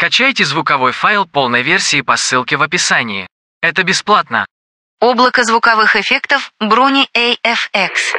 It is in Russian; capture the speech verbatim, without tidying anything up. Скачайте звуковой файл полной версии по ссылке в описании. Это бесплатно. Облако звуковых эффектов Bruni эй эф экс.